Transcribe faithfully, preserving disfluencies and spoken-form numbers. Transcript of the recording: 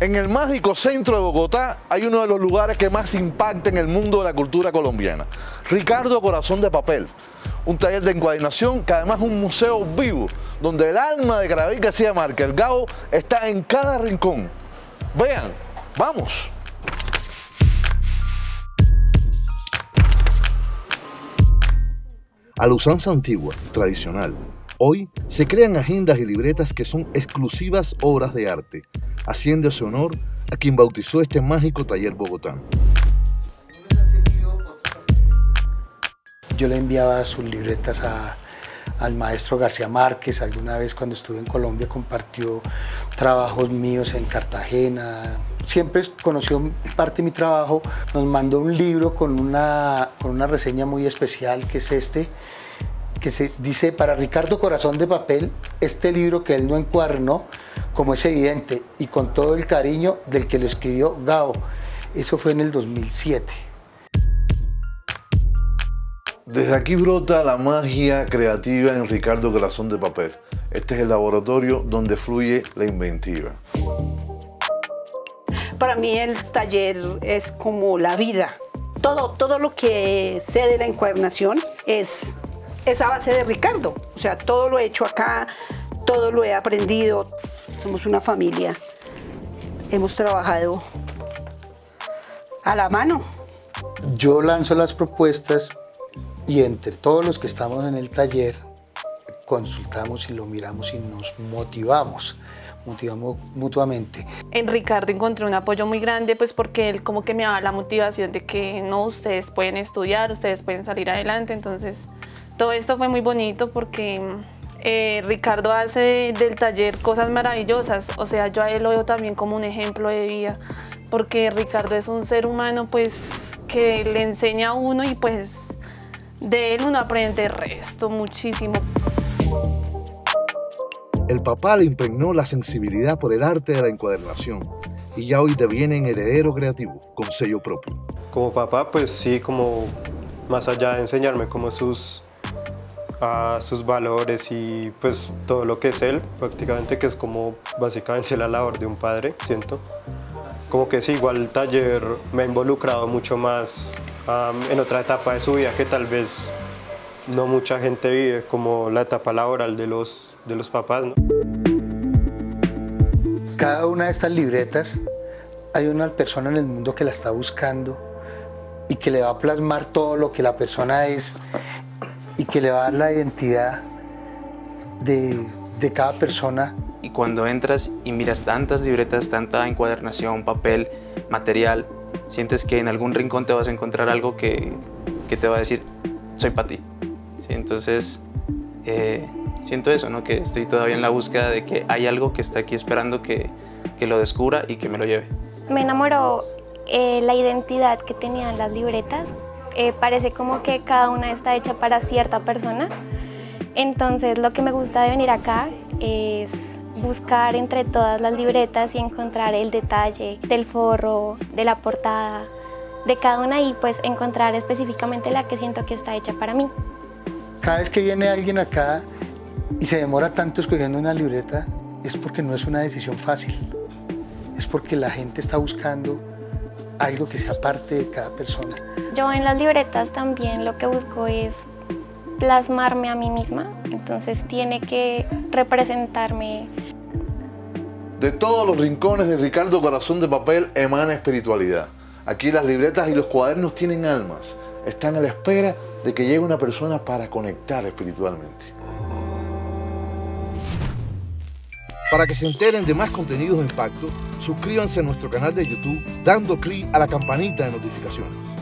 En el más rico centro de Bogotá hay uno de los lugares que más impacta en el mundo de la cultura colombiana. Ricardo Corazón de Papel, un taller de encuadernación que además es un museo vivo, donde el alma de Gabriel García Márquez, el Gabo, está en cada rincón. Vean, vamos. A la usanza antigua, tradicional, hoy se crean agendas y libretas que son exclusivas obras de arte. Haciendo su honor a quien bautizó este mágico taller bogotano. Yo le enviaba sus libretas a, al maestro García Márquez. Alguna vez cuando estuve en Colombia compartió trabajos míos en Cartagena. Siempre conoció parte de mi trabajo. Nos mandó un libro con una, con una reseña muy especial que es este, que se dice para Ricardo Corazón de Papel, este libro que él no encuadernó, como es evidente, y con todo el cariño del que lo escribió Gabo. Eso fue en el dos mil siete. Desde aquí brota la magia creativa en Ricardo Corazón de Papel. Este es el laboratorio donde fluye la inventiva. Para mí el taller es como la vida. Todo, todo lo que sé de la encuadernación es esa base de Ricardo. O sea, todo lo he hecho acá, todo lo he aprendido. Somos una familia, hemos trabajado a la mano. Yo lanzo las propuestas y entre todos los que estamos en el taller consultamos y lo miramos y nos motivamos, motivamos mutuamente. En Ricardo encontré un apoyo muy grande, pues porque él como que me daba la motivación de que no, ustedes pueden estudiar, ustedes pueden salir adelante. Entonces todo esto fue muy bonito porque Eh, Ricardo hace del taller cosas maravillosas, o sea, yo a él lo veo también como un ejemplo de vida, porque Ricardo es un ser humano pues que le enseña a uno y pues de él uno aprende el resto muchísimo. El papá le impregnó la sensibilidad por el arte de la encuadernación y ya hoy deviene un heredero creativo con sello propio. Como papá, pues sí, como más allá de enseñarme como sus a sus valores y pues todo lo que es él, prácticamente, que es como básicamente la labor de un padre, siento. Como que sí, igual el taller me ha involucrado mucho más um, en otra etapa de su vida que tal vez no mucha gente vive, como la etapa laboral de los, de los papás, ¿no? Cada una de estas libretas hay una persona en el mundo que la está buscando y que le va a plasmar todo lo que la persona es y que le va a dar la identidad de, de cada persona. Y cuando entras y miras tantas libretas, tanta encuadernación, papel, material, sientes que en algún rincón te vas a encontrar algo que, que te va a decir, soy para ti. ¿Sí? Entonces, eh, siento eso, ¿no? Que estoy todavía en la búsqueda de que hay algo que está aquí esperando que, que lo descubra y que me lo lleve. Me enamoró eh, la identidad que tenían las libretas. Eh, parece como que cada una está hecha para cierta persona. Entonces, lo que me gusta de venir acá es buscar entre todas las libretas y encontrar el detalle del forro, de la portada, de cada una y pues encontrar específicamente la que siento que está hecha para mí. Cada vez que viene alguien acá y se demora tanto escogiendo una libreta es porque no es una decisión fácil. Es porque la gente está buscando algo que sea parte de cada persona. Yo en las libretas también lo que busco es plasmarme a mí misma, entonces tiene que representarme. De todos los rincones de Ricardo Corazón de Papel emana espiritualidad. Aquí las libretas y los cuadernos tienen almas, están a la espera de que llegue una persona para conectar espiritualmente. Para que se enteren de más contenidos de impacto, suscríbanse a nuestro canal de YouTube dando clic a la campanita de notificaciones.